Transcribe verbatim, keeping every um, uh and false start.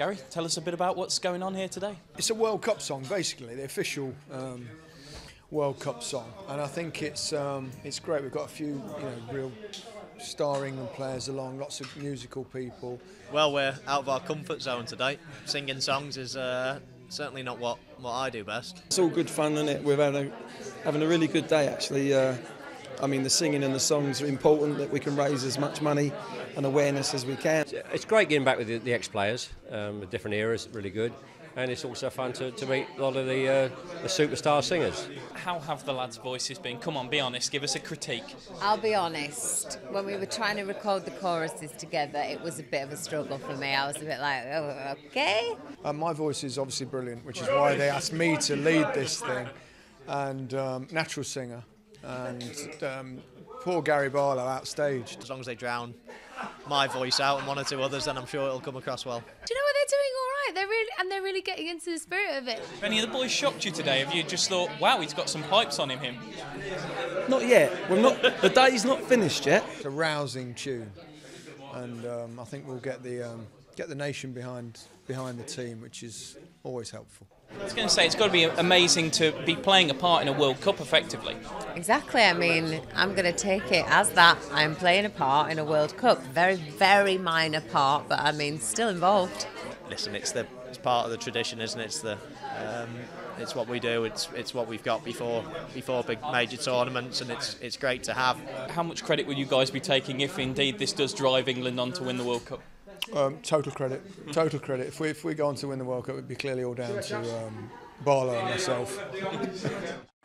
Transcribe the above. Gary, tell us a bit about what's going on here today. It's a World Cup song, basically, the official um, World Cup song, and I think it's um, it's great. We've got a few you know real star England players along, lots of musical people. Well, we're out of our comfort zone today. Singing songs is uh, certainly not what what I do best. It's all good fun, isn't it? We're having a, having a really good day, actually. Uh, I mean, the singing and the songs are important, that we can raise as much money and awareness as we can. It's great getting back with the, the ex-players, um, the different eras, really good. And it's also fun to, to meet a lot of the, uh, the superstar singers. How have the lads' voices been? Come on, be honest, give us a critique. I'll be honest, when we were trying to record the choruses together, it was a bit of a struggle for me. I was a bit like, oh, okay. Uh, my voice is obviously brilliant, which is why they asked me to lead this thing. And um, natural singer. And um, poor Gary Barlow outstaged. As long as they drown my voice out and one or two others, then I'm sure it'll come across well. Do you know what, they're doing all right? They're really and they're really getting into the spirit of it. Have any of the boys shocked you today? Have you just thought, wow, he's got some pipes on him? Him? Not yet. We're not. The day's not finished yet. It's a rousing tune, and um, I think we'll get the um, get the nation behind behind the team, which is always helpful. I was going to say, it's got to be amazing to be playing a part in a World Cup, effectively. Exactly, I mean, I'm going to take it as that. I'm playing a part in a World Cup. Very, very minor part, but I mean, still involved. Listen, it's the it's part of the tradition, isn't it? It's the um, it's what we do. It's it's what we've got before before big major tournaments, and it's it's great to have. How much credit will you guys be taking if indeed this does drive England on to win the World Cup? Um, total credit, total credit. If we, if we go on to win the World Cup, it would be clearly all down to um, Barlow and myself.